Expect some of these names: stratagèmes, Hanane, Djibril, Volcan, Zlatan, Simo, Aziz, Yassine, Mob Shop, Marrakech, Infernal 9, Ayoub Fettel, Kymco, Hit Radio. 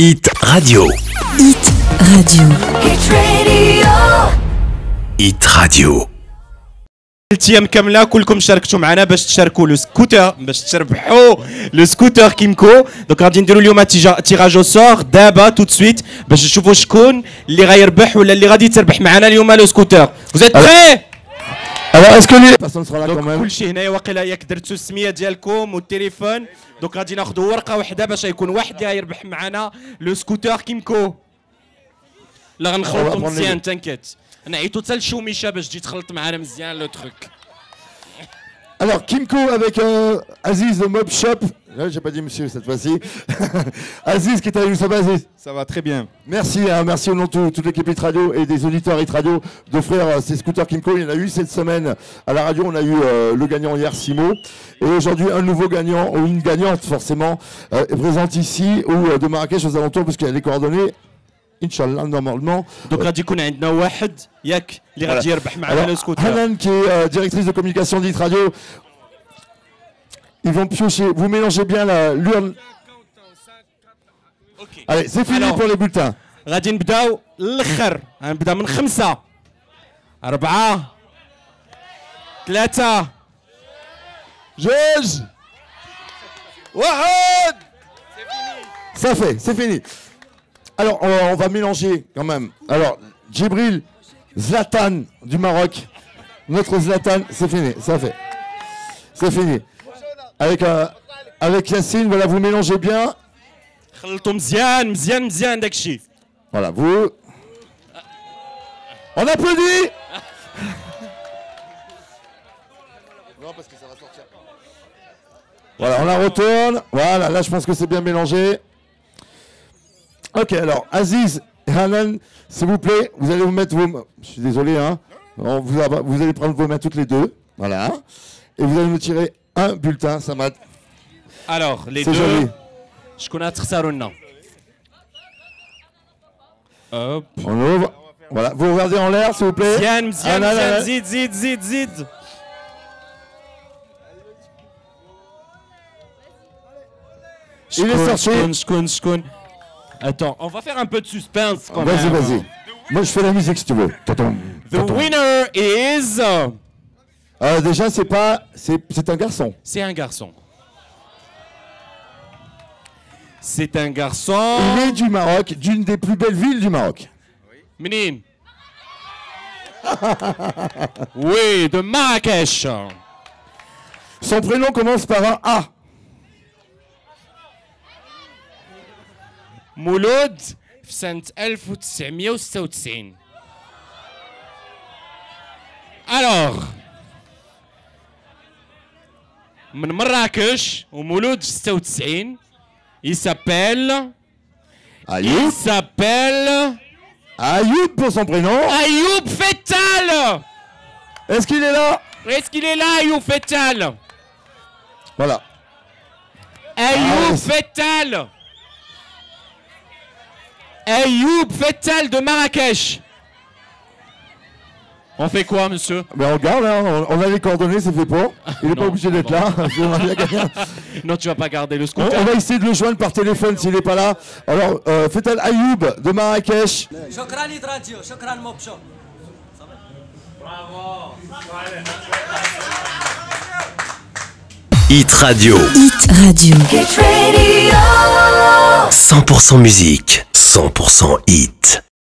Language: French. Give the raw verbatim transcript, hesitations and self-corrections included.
Hit Radio. Hit Radio. Hit Radio. Hit Radio. التيام كامله كلكم شاركتوا معنا باش تشاركوا لو سكوتر باش تربحوا لو سكوتر كيمكو. دونك غادي نديروا اليوم تيراج او سور دابا توت سويت باش نشوفوا شكون اللي غيربح ولا اللي غادي تربح معنا اليوم لو سكوتر. فوزيت بري؟ الو اسكو لي باسون سرا كومام كلشي هنايا واقيلا ياك درتوا السميه ديالكم والتليفون. دونك غادي ناخذوا ورقه وحده باش يكون واحد اللي غيربح معنا لو سكوتر كيمكو. لا غنخلطوا مزيان تانكيت. Alors Kymco avec euh, Aziz de Mob Shop. J'ai pas dit monsieur cette fois-ci. Aziz qui est avec nous, ça va Aziz? Ça va très bien. Merci, hein, merci au nom de tout, toute l'équipe Hit Radio et des auditeurs Hit Radio d'offrir euh, ces scooters Kymco. Il y en a eu cette semaine à la radio, on a eu euh, le gagnant hier, Simo. Et aujourd'hui un nouveau gagnant ou une gagnante forcément euh, présente ici ou euh, de Marrakech aux alentours parce qu'elle est coordonnée. Inch'Allah, normalement. Donc, là, on a un yak qui va repartir avec le scooter. Hanane, qui est euh, directrice de communication d'Hit Radio, ils vont piocher. Vous mélangez bien la l'urne. Okay. Allez, c'est fini. Alors, pour les bulletins. Radin Bdaou, l'Khar. Un Bdaou, من خمسة. أربعة. ثلاثة. جوج. واحد. C'est fini. Ça fait, c'est fini. Alors, on va mélanger quand même. Alors, Djibril, Zlatan du Maroc. Notre Zlatan, c'est fini, ça fait. C'est fini. Avec, euh, avec Yassine, voilà, vous mélangez bien. Voilà, vous. On applaudit. Non, parce que ça va sortir. Voilà, on la retourne. Voilà, là, je pense que c'est bien mélangé. Ok, alors Aziz, Hanane, s'il vous plaît, vous allez vous mettre vos mains. Je suis désolé, hein. On vous, a... vous allez prendre vos mains toutes les deux. Voilà. Et vous allez nous tirer un bulletin, Samad. Alors, les deux. Joli. Je connais Trissarouna. Hop. On ouvre. Voilà. Vous regardez en l'air, s'il vous plaît. Zian, Zian, Zian, Zid, Zid, Zid, Zid. Il est sorti. Attends, on va faire un peu de suspense quand même. Vas-y, vas-y. Moi, je fais la musique si tu veux. The winner is... Euh, déjà, c'est pas... C'est un garçon. C'est un garçon. C'est un garçon... Il est du Maroc, d'une des plus belles villes du Maroc. Oui. Menine. Oui, de Marrakech. Son prénom commence par un A. مولود في سنة ألف وتسعمية وستة وتسعين. ألوغ من مراكش ومولود في ستة وتسعين. يسابيل أيوب. يسابيل أيوب pour son prénom. أيوب Fettel. Est-ce qu'il est là? Est-ce qu'il est là, Ayoub Fettel? Voilà. Ayoub Fettel. Ayoub Fettel de Marrakech. On fait quoi, monsieur? Mais on regarde, hein, on, on a les coordonnées, c'est fait pour. Il n'est pas obligé d'être là. Non, tu vas pas garder le scooter. On, on va essayer de le joindre par téléphone s'il n'est pas là. Alors, euh, Fettel Ayoub de Marrakech. Chokran Hit Radio, Chokran Mob Shop. Bravo. Hit Radio. Hit Radio. Hit Radio. cent pour cent musique. cent pour cent hit.